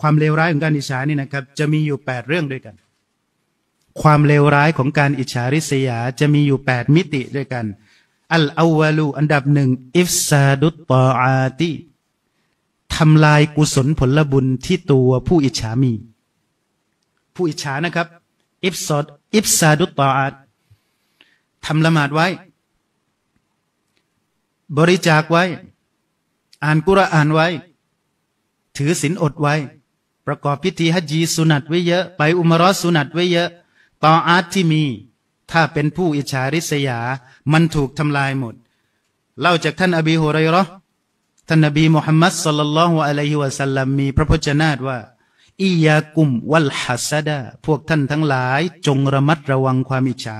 ความเลวร้ายของการอิจฉานี่นะครับจะมีอยู่8เรื่องด้วยกันความเลวร้ายของการอิจฉาริษยาจะมีอยู่8มิติด้วยกันอัลอาวะลูอันดับหนึ่งอิฟซาดุตตออาติทำลายกุศลผลบุญที่ตัวผู้อิจฉามีผู้อิจฉานะครับอิฟซาดุตตออาตทำละหมาดไว้บริจาคไว้อ่านกุรอานไว้ถือศีลอดไว้ประกอบพิธีฮัจญีสุนัตไว้เยอะไปอุมเราะห์สุนัตไว้เยอะตออาตที่มีถ้าเป็นผู้อิจฉาริษยามันถูกทำลายหมดเล่าจากท่านอบีฮุรอยเราะห์ท่านนบีมุฮัมมัดศ็อลลัลลอฮุอะลัยฮิวะซัลลัมมีพระพจนาตว่าอิยากุมวัลฮัสดะพวกท่านทั้งหลายจงระมัดระวังความอิจฉา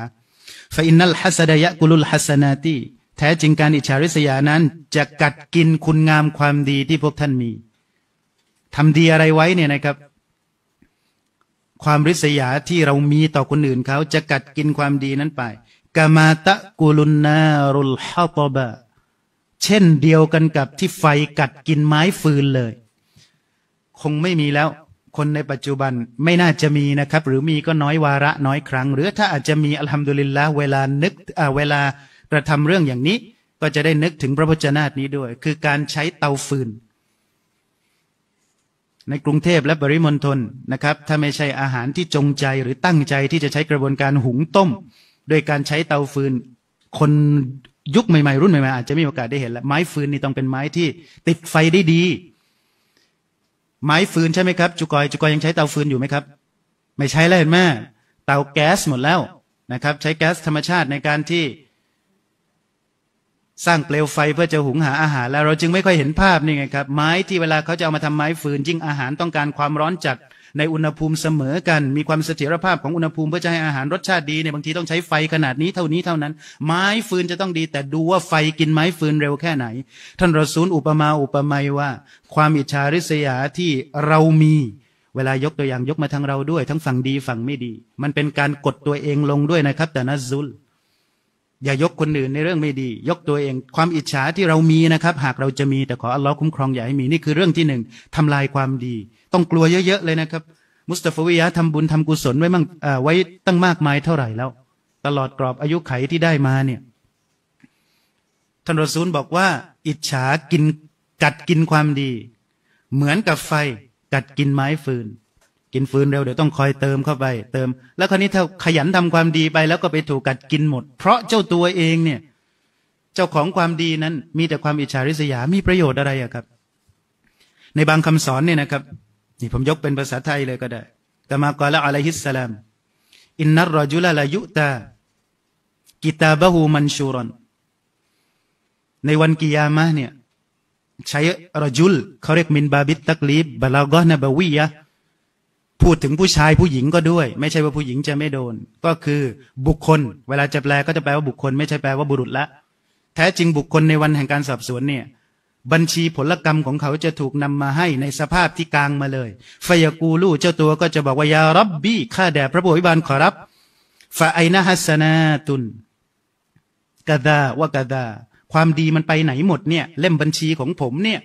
ฟะอินนัลฮัสดะยะกุลุลฮัสนาติแท้จริงการอิจฉาริษยานั้นจะกัดกินคุณงามความดีที่พวกท่านมีทำดีอะไรไว้เนี่ยนะครับความริษยาที่เรามีต่อคนอื่นเขาจะกัดกินความดีนั้นไปกามาตะกุลุนนารุลฮะตบะเช่นเดียวกันกับที่ไฟกัดกินไม้ฟืนเลยคงไม่มีแล้วคนในปัจจุบันไม่น่าจะมีนะครับหรือมีก็น้อยวาระน้อยครั้งหรือถ้าอาจจะมีอัลฮัมดุลิลละห์เวลากระทำเรื่องอย่างนี้ก็จะได้นึกถึงพระพจนานี้ด้วยคือการใช้เตาฟืนในกรุงเทพและปริมณฑลนะครับถ้าไม่ใช่อาหารที่จงใจหรือตั้งใจที่จะใช้กระบวนการหุงต้มโดยการใช้เตาฟืนคนยุคใหม่ๆรุ่นใหม่ๆอาจจะมีโอกาสได้เห็นแล้วไม้ฟืนนี่ต้องเป็นไม้ที่ติดไฟได้ดีไม้ฟืนใช่ไหมครับจุกอยยังใช้เตาฟืนอยู่ไหมครับไม่ใช้แล้วเห็นไหมเตาแก๊สหมดแล้วนะครับใช้แก๊สธรรมชาติในการที่สร้างเปลวไฟเพื่อจะหุงหาอาหารแล้วเราจึงไม่ค่อยเห็นภาพนี่ไงครับไม้ที่เวลาเขาจะเอามาทำไม้ฟืนยิ่งอาหารต้องการความร้อนจัดในอุณหภูมิเสมอกันมีความเสถียรภาพของอุณหภูมิเพื่อจะให้อาหารรสชาติดีเนี่ยบางทีต้องใช้ไฟขนาดนี้เท่านี้เท่านั้นไม้ฟืนจะต้องดีแต่ดูว่าไฟกินไม้ฟืนเร็วแค่ไหนท่านรอซูลอุปมาอุปไมยว่าความอิจฉาริษยาที่เรามีเวลายกตัวอย่างยกมาทางเราด้วยทั้งฝั่งดีฝั่งไม่ดีมันเป็นการกดตัวเองลงด้วยนะครับแต่นะซุลอย่ายกคนอื่นในเรื่องไม่ดียกตัวเองความอิจฉาที่เรามีนะครับหากเราจะมีแต่ขออัลลอฮ์คุ้มครองอย่าให้มีนี่คือเรื่องที่หนึ่งทำลายความดีต้องกลัวเยอะๆเลยนะครับมุสตะฟาวิยะทำบุญทำกุศลไว้มั่งไว้ตั้งมากมายเท่าไหร่แล้วตลอดกรอบอายุไขที่ได้มาเนี่ยท่านรอซูลบอกว่าอิจฉากัดกินความดีเหมือนกับไฟกัดกินไม้ฟืนกินฟืนเร็วเดี๋ยวต้องคอยเติมเข้าไปเติมแล้วคราวนี้ถ้าขยันทำความดีไปแล้วก็ไปถูกกัดกินหมดเพราะเจ้าตัวเองเนี่ยเจ้าของความดีนั้นมีแต่ความอิจฉาริษยามีประโยชน์อะไรอะครับในบางคำสอนเนี่ยนะครับนี่ผมยกเป็นภาษาไทยเลยก็ได้แต่มากล่าวอะลัยฮิสสลามอินนัรรอจุลลายุตากิตาบะฮูมันชูรอนในวันกิยามะห์เนี่ยใช้รอจุลเขาเรียกมินบาบิตตักลีบบะลากะฮ์นะบะวียะห์พูดถึงผู้ชายผู้หญิงก็ด้วยไม่ใช่ว่าผู้หญิงจะไม่โดนก็คือบุคคลเวลาจะแปลก็จะแปลว่าบุคคลไม่ใช่แปลว่าบุรุษละแท้จริงบุคคลในวันแห่งการสอบสวนเนี่ยบัญชีผลกรรมของเขาจะถูกนำมาให้ในสภาพที่กลางมาเลยฟายกูลูเจ้าตัวก็จะบอกว่ายาร็อบบี้ข้าแด่พระผู้อภิบาลขอรับฟาไอนะฮัสนาตุนกะดาวะกะดาความดีมันไปไหนหมดเนี่ยเล่มบัญชีของผมเนี่ย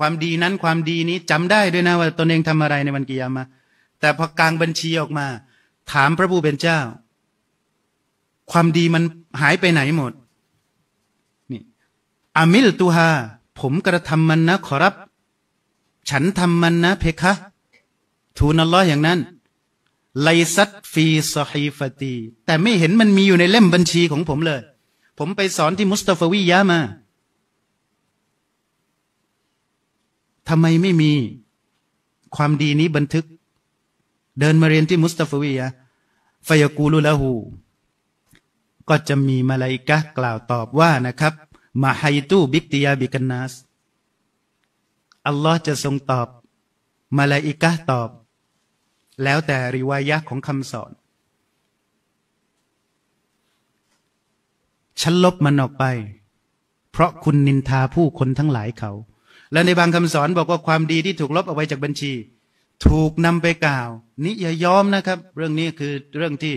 ความดีนั้นความดีนี้จำได้ด้วยนะว่าตนเองทำอะไรในวันกิยามะห์แต่พอกลางบัญชีออกมาถามพระผู้เป็นเจ้าความดีมันหายไปไหนหมดนี่อามิลตุฮาผมกระทำมันนะขอรับฉันทำมันนะเพคะทูลอัลลอฮ์อย่างนั้นไลซัตฟีซอฮีฟะตีแต่ไม่เห็นมันมีอยู่ในเล่มบัญชีของผมเลยผมไปสอนที่มุสตะฟาวิยะห์มาทำไมไม่มีความดีนี้บันทึกเดินมาเรียนที่มุสตะฟาวิยะห์ฟายกูลุละหูก็จะมีมลาอิกะห์กล่าวตอบว่านะครับมาไฮตูบิกติยาบิกันนัสอัลลอฮ์จะทรงตอบมลาอิกะห์ตอบแล้วแต่ริวายะห์ของคำสอนฉันลบมันออกไปเพราะคุณนินทาผู้คนทั้งหลายเขาและในบางคำสอนบอกว่าความดีที่ถูกลบเอาไว้จากบัญชีถูกนำไปกล่าวนี่อย่ายอมนะครับเรื่องนี้คือเรื่องที่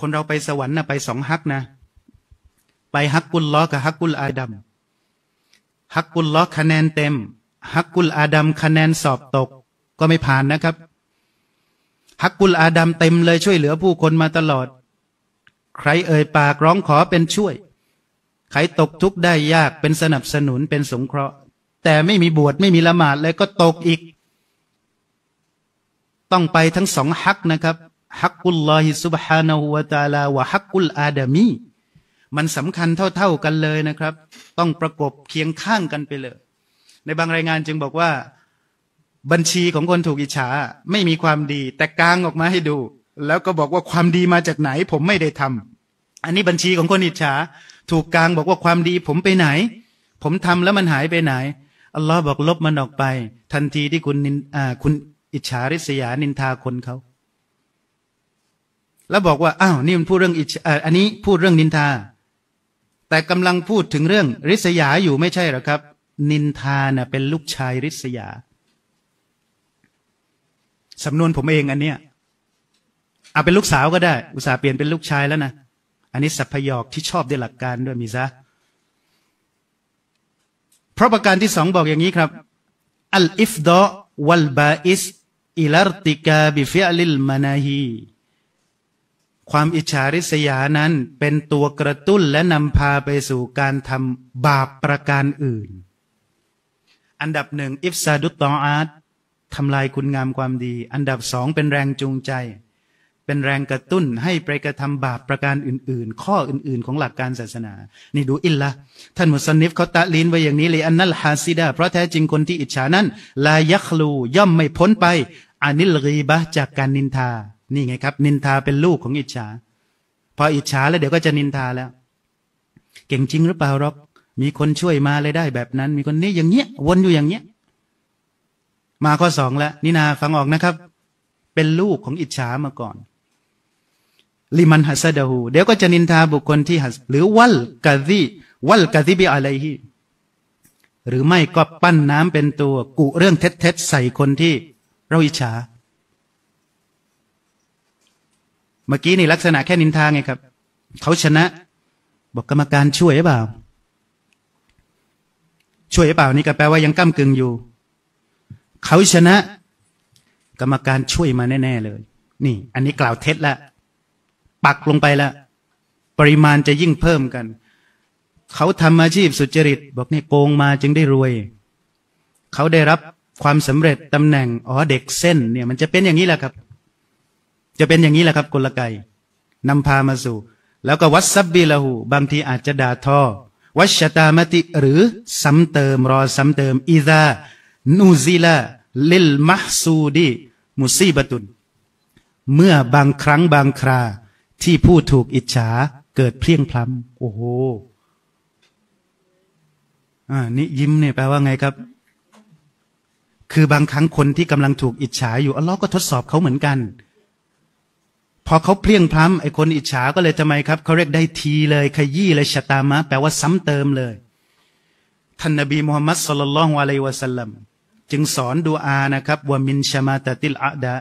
คนเราไปสวรรค์นะไปสองฮักนะไปฮักกุลล้อกับฮักกุลอาดัมฮักกุลล้อคะแนนเต็ม ฮักกุลอาดัมคะแนนสอบตกก็ไม่ผ่านนะครับฮักกุลอาดัมเต็มเลยช่วยเหลือผู้คนมาตลอดใครเอ่ยปากร้องขอเป็นช่วยใครตกทุกข์ได้ยากเป็นสนับสนุนเป็นสงเคราะห์แต่ไม่มีบวชไม่มีละหมาดเลยก็ตกอีกต้องไปทั้งสองฮักนะครับฮักกุลลอฮิซุบฮานะฮูวะตะอาลาวะฮักกุลอาดามีมันสำคัญเท่าๆกันเลยนะครับต้องประกบเคียงข้างกันไปเลยในบางรายงานจึงบอกว่าบัญชีของคนถูกอิจฉาไม่มีความดีแต่กางออกมาให้ดูแล้วก็บอกว่าความดีมาจากไหนผมไม่ได้ทำอันนี้บัญชีของคนอิจฉาถูกกางบอกว่าความดีผมไปไหนผมทำแล้วมันหายไปไหนอัลลอฮ์บอกลบมันออกไปทันทีที่คุณอิจฉาริษยานินทาคนเขาแล้วบอกว่าอ้าวนี่มันพูดเรื่องอิจฉาอันนี้พูดเรื่องนินทาแต่กำลังพูดถึงเรื่องริษยาอยู่ไม่ใช่หรอครับนินทานะเป็นลูกชายริษยาสำนวนผมเองอันเนี้ยเอาเป็นลูกสาวก็ได้อุตส่าห์เปลี่ยนเป็นลูกชายแล้วนะอันนี้สัพพยอกที่ชอบด้วยหลักการด้วยมีซะเพราะประการที่สองบอกอย่างนี้ครับอัลอิฟดอวัลบาอิสอิลาร์ติกาบิฟิอลิลมานาฮีความอิจฉาริษยานั้นเป็นตัวกระตุ้นและนำพาไปสู่การทำบาปประการอื่นอันดับหนึ่งอิฟซาดุตตออาตทำลายคุณงามความดีอันดับสองเป็นแรงจูงใจเป็นแรงกระตุ้นให้ไปกระทำบาปประการอื่นๆข้ออื่นๆของหลักการศาสนานี่ดูอิลละท่านมุสลิมเขาตะลีนไว้อย่างนี้เลยอันนัลฮาซิดะเพราะแท้จริงคนที่อิจฉานั้นลายัคลูย่อมไม่พ้นไปอานิลรีบะจากการนินทานี่ไงครับนินทาเป็นลูกของอิจฉาพออิจฉาแล้วเดี๋ยวก็จะนินทาแล้วเก่งจริงหรือเปล่าหรอกมีคนช่วยมาเลยได้แบบนั้นมีคนนี้อย่างเงี้ยวนอยู่อย่างเงี้ยมาข้อสองแล้วนินาฟังออกนะครับเป็นลูกของอิจฉามาก่อนลิมันฮัสดะฮูเดี๋ยวก็จะนินทาบุคคลที่ฮัสหรือวัลกะซีบิอะลัยฮิหรือไม่ก็ปั้นน้ำเป็นตัวกุเรื่องเท็จๆใส่คนที่เราอิจฉาเมื่อกี้นี่ลักษณะแค่นินทาไงครับเขาชนะบอกกรรมการช่วยหรือเปล่านี่ก็แปลว่ายังก้ำกึ่งอยู่เขาชนะกรรมการช่วยมาแน่ๆเลยนี่อันนี้กล่าวเท็จละปักลงไปละปริมาณจะยิ่งเพิ่มกันเขาทำอาชีพสุจริตบอกนี่โกงมาจึงได้รวยเขาได้รับความสำเร็จตำแหน่งอ๋อเด็กเส้นเนี่ยมันจะเป็นอย่างนี้แหละครับกลไกนำพามาสู่แล้วก็วัสซับบีละหูบางทีอาจจะด่าทอวัชตามติหรือซ้ำเติมรอซ้ำเติมอิซานูซิลาลิลมะฮซูดีมุซีบะตุนเมื่อบางครั้งบางคราที่ผู้ถูกอิจฉาเกิดเพลียงพล้ำโอ้โหนี่ยิ้มเนี่ยแปลว่าไงครับคือบางครั้งคนที่กำลังถูกอิจฉาอยู่อัลลอฮ์ก็ทดสอบเขาเหมือนกันพอเขาเพลียงพล้ำไอ้คนอิจฉาก็เลยทำไมครับเขาเรียกได้ทีเลยขยี้เลยชะตามะแปลว่าซ้ำเติมเลยท่านนบีมุฮัมมัดศ็อลลัลลอฮุอะลัยฮิวะซัลลัมจึงสอนดุอานะครับว่ามินชะมาตะติลอะดะ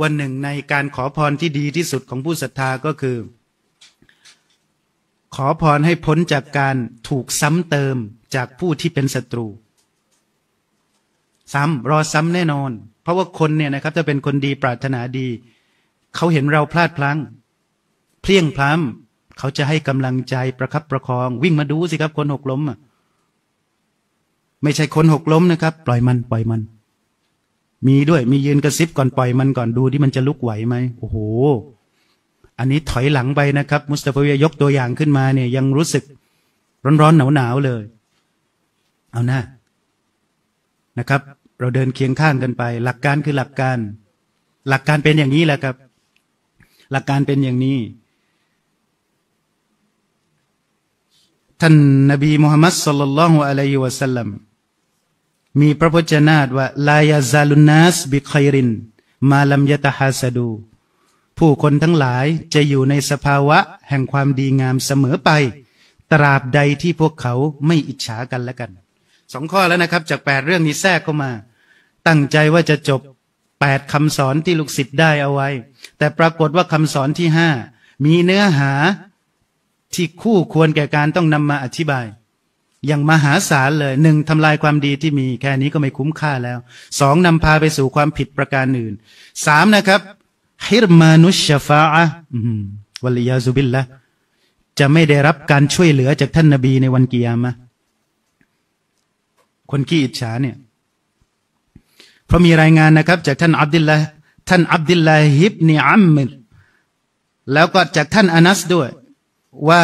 วันหนึ่งในการขอพรที่ดีที่สุดของผู้ศรัทธาก็คือขอพรให้พ้นจากการถูกซ้ำเติมจากผู้ที่เป็นศัตรูซ้ำรอซ้ำแน่นอนเพราะว่าคนเนี่ยนะครับจะเป็นคนดีปรารถนาดีเขาเห็นเราพลาดพลั้งเพลียงพล้ำเขาจะให้กำลังใจประคับประคองวิ่งมาดูสิครับคนหกล้มไม่ใช่คนหกล้มนะครับปล่อยมันมีด้วยมียืนกระซิบก่อนปล่อยมันก่อนดูที่มันจะลุกไหวไหมโอ้โหอันนี้ถอยหลังไปนะครับมุสตาฟายกตัวอย่างขึ้นมาเนี่ยยังรู้สึกร้อนๆหนาวๆเลยเอาหน้านะครับเราเดินเคียงข้างกันไปหลักการคือหลักการเป็นอย่างนี้แหละครับหลักการเป็นอย่างนี้ท่านนบีมุฮัมมัดศ็อลลัลลอฮุอะลัยฮิวะซัลลัมมีพระพจนาตว่าลายาซาลุนนัสบิคอยรินมาลัมยะตะฮาสดูผู้คนทั้งหลายจะอยู่ในสภาวะแห่งความดีงามเสมอไปตราบใดที่พวกเขาไม่อิจฉากันและกันสองข้อแล้วนะครับจาก8เรื่องนี้แทรกเข้ามาตั้งใจว่าจะจบ8คำสอนที่ลูกศิษย์ได้เอาไว้แต่ปรากฏว่าคำสอนที่5มีเนื้อหาที่คู่ควรแก่การต้องนำมาอธิบาย อย่างมหาศาลเลยหนึ่งทำลายความดีที่มีแค่นี้ก็ไม่คุ้มค่าแล้วสองนำพาไปสู่ความผิดประการอื่นสามนะครับฮิรมานุชชะฟาอะห์วัลลิยาซุบิลละจะไม่ได้รับการช่วยเหลือจากท่านนบีในวันกิยามะห์คนขี้อิจฉาเนี่ยเพราะมีรายงานนะครับจากท่านอับดุลลาห์ฮิบเนอัมมิรแล้วก็จากท่านอานัสด้วยว่า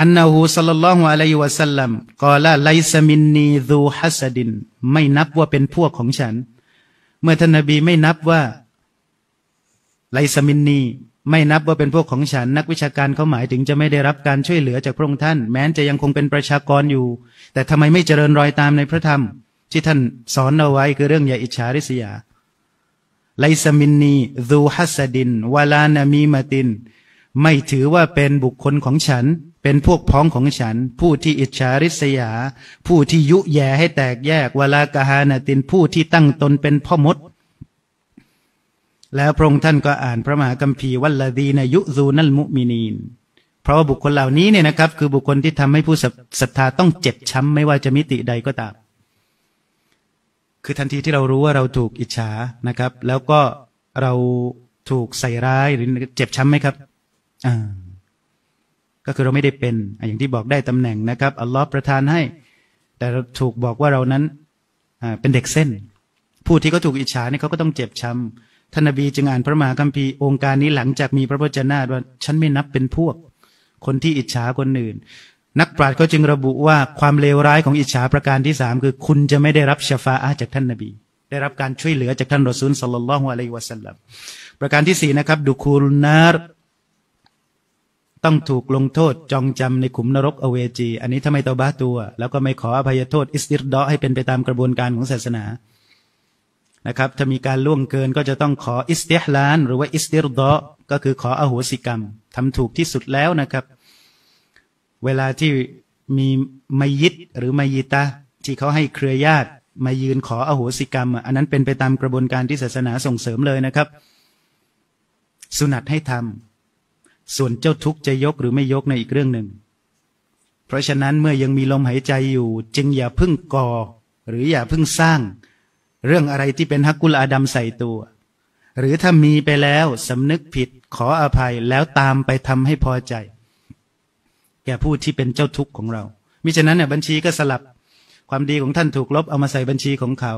อันนะฮูศ็อลลัลลอฮุอะลัยฮิวะซัลลัมกอลาไลซะมินนีซูฮัสดินไม่นับว่าเป็นพวกของฉันเมื่อท่านนบีไม่นับว่าไลซะมินนีไม่นับว่าเป็นพวกของฉันนักวิชาการเขาหมายถึงจะไม่ได้รับการช่วยเหลือจากพระองค์ท่านแม้จะยังคงเป็นประชากรอยู่แต่ทำไมไม่เจริญรอยตามในพระธรรมที่ท่านสอนเอาไว้คือเรื่องอย่าอิจฉาริษยาไลซะมินนีซูฮัสดินวะลานะมีมะตินไม่ถือว่าเป็นบุคคลของฉันเป็นพวกพ้องของฉันผู้ที่อิจฉาริษยาผู้ที่ยุแย่ให้แตกแยกวะลากะฮานะตินผู้ที่ตั้งตนเป็นพ่อมดแล้วพระองค์ท่านก็อ่านพระมหาคัมภีร์วัลลดีนะยุซูนัลมุมินีนเพราะว่าบุคคลเหล่านี้เนี่ยนะครับคือบุคคลที่ทำให้ผู้ศรัทธาต้องเจ็บช้ำไม่ว่าจะมิติใดก็ตามคือทันทีที่เรารู้ว่าเราถูกอิจฉานะครับแล้วก็เราถูกใส่ร้ายหรือเจ็บช้ำไหมครับก็คือเราไม่ได้เป็นอย่างที่บอกได้ตำแหน่งนะครับอัลลอฮฺประทานให้แต่เราถูกบอกว่าเรานั้นเป็นเด็กเส้นผู้ที่เขาถูกอิจฉาเนี่ยเขาก็ต้องเจ็บช้ำท่านนบีจึงอ่านพระมหาคัมภีร์องค์การนี้หลังจากมีพระวจนะว่าฉันไม่นับเป็นพวกคนที่อิจฉาคนอื่นนักปราชญ์ก็จึงระบุว่าความเลวร้ายของอิจฉาประการที่สามคือคุณจะไม่ได้รับชะฟาอะห์จากท่านนบีได้รับการช่วยเหลือจากท่านรอซูลศ็อลลัลลอฮุอะลัยฮิวะซัลลัมประการที่สี่นะครับดุคูรุนนารต้องถูกลงโทษจองจำในขุมนรกอเวจีอันนี้ถ้าไม่ตอบะตัวแล้วก็ไม่ขออภัยโทษอิสติรดอให้เป็นไปตามกระบวนการของศาสนานะครับถ้ามีการล่วงเกินก็จะต้องขออิสติฮลานหรือว่าอิสติรฎอก็คือขออโหสิกรรมทำถูกที่สุดแล้วนะครับเวลาที่มีมัยยิตหรือมัยยิตะที่เขาให้เครือญาติมายืนขออโหสิกรรมอันนั้นเป็นไปตามกระบวนการที่ศาสนาส่งเสริมเลยนะครับสุนัตให้ทำส่วนเจ้าทุกข์จะยกหรือไม่ยกในอีกเรื่องหนึ่งเพราะฉะนั้นเมื่อยังมีลมหายใจอยู่จึงอย่าพึ่งก่อหรืออย่าพึ่งสร้างเรื่องอะไรที่เป็นฮักกุลอาดัมใส่ตัวหรือถ้ามีไปแล้วสำนึกผิดขออภัยแล้วตามไปทำให้พอใจแก่ผู้ที่เป็นเจ้าทุกข์ของเรามิฉะนั้นเนี่ยบัญชีก็สลับความดีของท่านถูกลบเอามาใส่บัญชีของเขา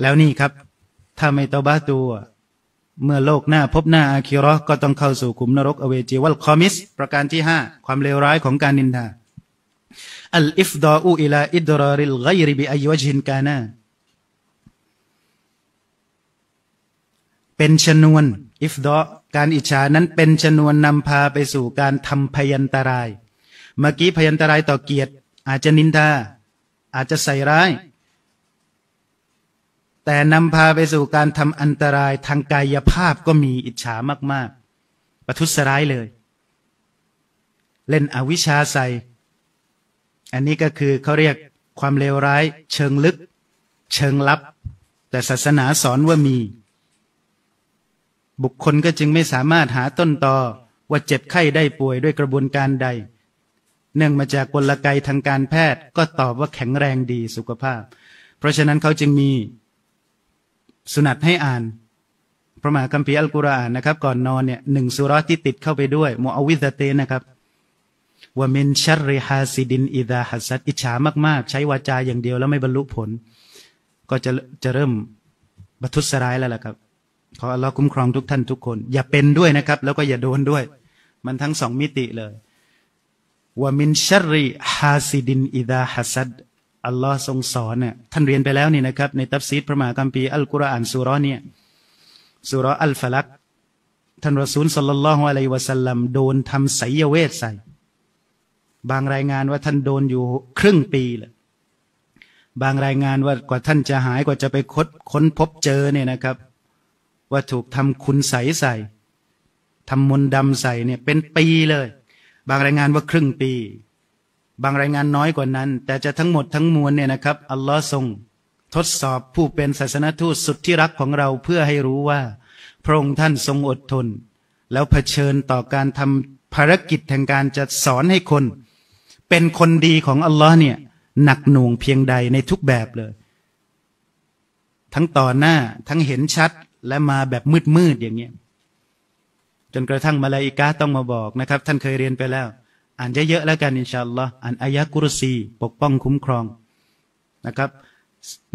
แล้วนี่ครับถ้าไม่ตอบะตัวเมื่อโลกหน้าพบหน้าอาคิเราะห์ก็ต้องเข้าสู่ขุมนรกอเวจีวัลคอมิสประการที่5ความเลวร้ายของการนินทาอัลอิฟดออูอิลาอิดรอริลกัยริบิอัยวะจฮินกานาเป็นชนวนอิฟดอการอิจฉานั้นเป็นชนวนนำพาไปสู่การทำพยันตรายเมื่อกี้พยันตรายต่อเกียรติอาจจะนินทาอาจจะใส่ร้ายแต่นำพาไปสู่การทำอันตรายทางกายภาพก็มีอิจฉามากๆประทุษร้ายเลยเล่นอวิชชาใส่อันนี้ก็คือเขาเรียกความเลวร้ายเชิงลึกเชิงลับแต่ศาสนาสอนว่ามีบุคคลก็จึงไม่สามารถหาต้นตอว่าเจ็บไข้ได้ป่วยด้วยกระบวนการใดเนื่องมาจากกลไกทางการแพทย์ก็ตอบว่าแข็งแรงดีสุขภาพเพราะฉะนั้นเขาจึงมีสุนัตให้อ่านพระมหาคัมภีร์อัลกุรอานนะครับก่อนนอนเนี่ยหนึ่งสุเราะห์ที่ติดเข้าไปด้วยมุอวิซะตนะครับว่ามินชัรริฮาซิดินอิซาฮัสซัดอิจฉามากๆใช้วาจาอย่างเดียวแล้วไม่บรรลุผลก็จะเริ่มประทุษร้ายแล้วล่ะครับขออัลลอฮ์คุ้มครองทุกท่านทุกคนอย่าเป็นด้วยนะครับแล้วก็อย่าโดนด้วยมันทั้งสองมิติเลยว่ามินชัรริฮาซิดินอิซาฮัสซัดอัลลอฮ์ทรงสอนเนี่ยท่านเรียนไปแล้วนี่นะครับในตัฟซีรพระมหาคัมภีร์อัลกุรอานซูเราะห์เนี่ยซูเราะห์อัลฟะลักท่านรอซูลศ็อลลัลลอฮุอะลัยฮิวะซัลลัมโดนทำไสยเวทใส่บางรายงานว่าท่านโดนอยู่ครึ่งปีเลยบางรายงานว่ากว่าท่านจะหายกว่าจะไปค้นพบเจอเนี่ยนะครับว่าถูกทำคุณใสใส่ทำมนต์ดำใส่เนี่ยเป็นปีเลยบางรายงานว่าครึ่งปีบางรายงานน้อยกว่านั้นแต่จะทั้งหมดทั้งมวลเนี่ยนะครับอัลลอฮ์ทรงทดสอบผู้เป็นศาสนทูตสุดที่รักของเราเพื่อให้รู้ว่าพระองค์ท่านทรงอดทนแล้วเผชิญต่อการทำภารกิจทางการจะสอนให้คน เป็นคนดีของอัลลอฮ์เนี่ยหนักหน่วงเพียงใดในทุกแบบเลยทั้งต่อหน้าทั้งเห็นชัดและมาแบบมืดๆอย่างเงี้ยจนกระทั่งมลาอิกะฮ์ต้องมาบอกนะครับท่านเคยเรียนไปแล้วอ่านเยอะๆแล้วกันอินชาอัลลอฮ์อ่านอายะกุรซีปกป้องคุ้มครองนะครับ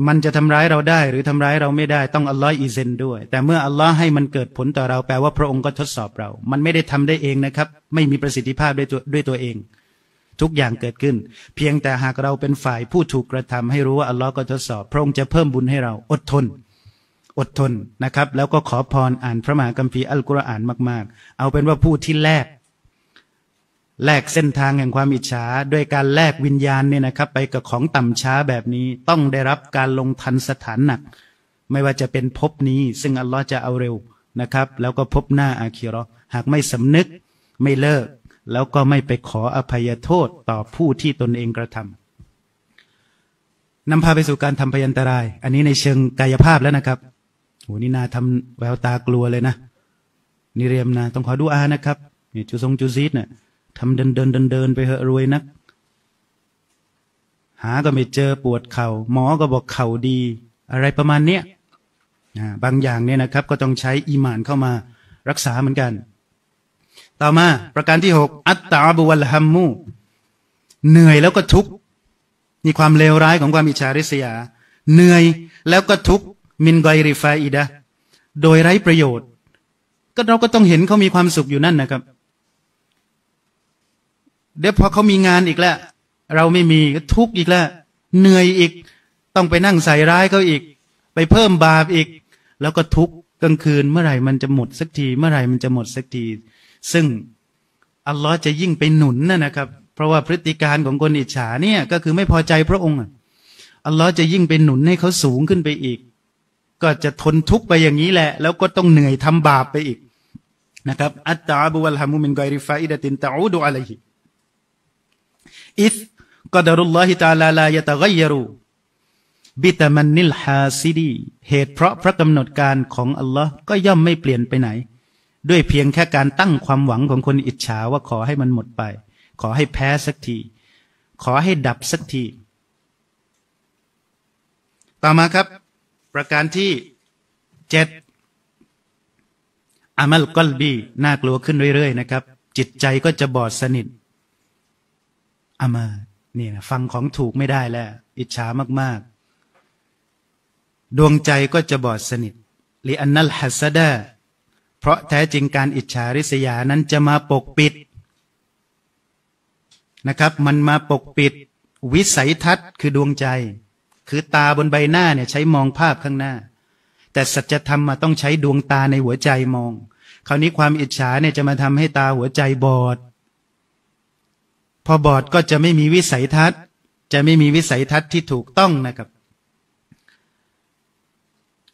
มันจะทำร้ายเราได้หรือทำร้ายเราไม่ได้ต้องอัลลอฮ์อิเซนด้วยแต่เมื่ออัลลอฮ์ให้มันเกิดผลต่อเราแปลว่าพระองค์ก็ทดสอบเรามันไม่ได้ทำได้เองนะครับไม่มีประสิทธิภาพด้วยตัวเองทุกอย่างเกิดขึ้นเพียงแต่หากเราเป็นฝ่ายผู้ถูกกระทำให้รู้ว่าอัลลอฮ์ก็ทดสอบพระองค์จะเพิ่มบุญให้เราอดทนนะครับแล้วก็ขอพรอ่านพระมหาคัมภีร์อัลกุรอานมากๆเอาเป็นว่าผู้ที่แลกเส้นทางแห่งความอิจฉาด้วยการแลกวิญญาณเนี่ยนะครับไปกับของต่ำช้าแบบนี้ต้องได้รับการลงทันสถานหนักไม่ว่าจะเป็นภพนี้ซึ่งอัลลอฮ์จะเอาเร็วนะครับแล้วก็ภพหน้าอาคิเราะห์หากไม่สำนึกไม่เลิกแล้วก็ไม่ไปขออภัยโทษต่อผู้ที่ตนเองกระทำนำพาไปสู่การทำพยันตรายอันนี้ในเชิงกายภาพแล้วนะครับโหนี่นาทำแววตากลัวเลยนะนิเรียมนะต้องขอดุอานะครับนี่จุซงจุซีดเนี่ยทำเดินไปเหอะรวยนักหาก็ไม่เจอปวดเข่าหมอก็บอกเข่าดีอะไรประมาณเนี้ยบางอย่างเนี่ยนะครับก็ต้องใช้อีหม่านเข้ามารักษาเหมือนกันต่อมาประการที่6อัตตาบุวัลฮัมมูเหนื่อยแล้วก็ทุกข์นี่ความเลวร้ายของความอิจฉาริษยาเหนื่อยแล้วก็ทุกข์มินกอยริฟาอิดะโดยไร้ประโยชน์ก็เราก็ต้องเห็นเขามีความสุขอยู่นั่นนะครับเดี๋ยวพอเขามีงานอีกแล้วเราไม่มีก็ทุกข์อีกแล้วเหนื่อยอีกต้องไปนั่งใส่ร้ายเขาอีกไปเพิ่มบาปอีกแล้วก็ทุกข์กลางคืนเมื่อไหร่มันจะหมดสักทีซึ่งอัลลอฮ์จะยิ่งไปหนุนนะครับเพราะว่าพฤติการของคนอิจฉาเนี่ยก็คือไม่พอใจพระองค์อัลลอฮ์จะยิ่งไปหนุนให้เขาสูงขึ้นไปอีกก็จะทนทุกข์ไปอย่างนี้แหละแล้วก็ต้องเหนื่อยทำบาปไปอีกนะครับอัตตาบุวัลฮามุมินกอยริฟาอิดะตินตะอูดุอะลัยฮิอิซกอดารุลลอฮิตะอาลาลายะตะกัยยะรูบิตะมันนิลฮาซิดีเหตุเพราะพระกำหนดการของอัลลอฮ์ก็ย่อมไม่เปลี่ยนไปไหนด้วยเพียงแค่การตั้งความหวังของคนอิจฉาว่าขอให้มันหมดไปขอให้แพ้สักทีขอให้ดับสักทีต่อมาครับประการที่7อามัลกอลบีน่ากลัวขึ้นเรื่อยๆนะครับจิตใจก็จะบอดสนิทอามานี่นะฟังของถูกไม่ได้แล้วอิจฉามากๆดวงใจก็จะบอดสนิทลิอันนัลฮัสดะเพราะแท้จริงการอิจฉาริษยานั้นจะมาปกปิดนะครับมันมาปกปิดวิสัยทัศน์คือดวงใจคือตาบนใบหน้าเนี่ยใช้มองภาพข้างหน้าแต่สัจธรรมมาต้องใช้ดวงตาในหัวใจมองคราวนี้ความอิจฉาเนี่ยจะมาทำให้ตาหัวใจบอดพอบอดก็จะไม่มีวิสัยทัศน์ที่ถูกต้องนะครับ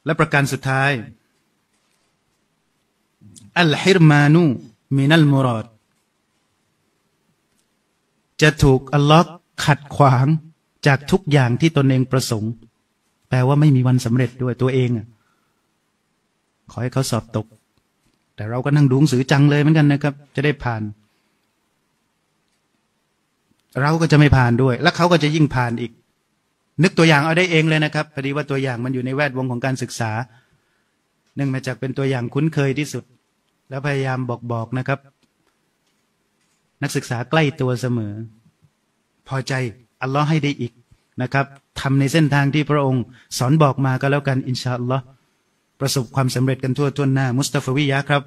และประการสุดท้ายอัลฮิรมานูมินัลมุรอดจะถูกอัลลอฮ์ขัดขวางจากทุกอย่างที่ตนเองประสงค์แปลว่าไม่มีวันสำเร็จด้วยตัวเองขอให้เขาสอบตกแต่เราก็นั่งดูหนังสือจังเลยเหมือนกันนะครับจะได้ผ่านเราก็จะไม่ผ่านด้วยและเขาก็จะยิ่งผ่านอีกนึกตัวอย่างเอาได้เองเลยนะครับพอดีว่าตัวอย่างมันอยู่ในแวดวงของการศึกษาเนื่องมาจากเป็นตัวอย่างคุ้นเคยที่สุดแล้วพยายามบอกนะครับนักศึกษาใกล้ตัวเสมอพอใจอัลลอฮ์ให้ได้อีกนะครับทำในเส้นทางที่พระองค์สอนบอกมาก็แล้วกันอินชาอัลลอฮ์ประสบความสำเร็จกันทั่วหน้ามุสตะฟาวิยะครับ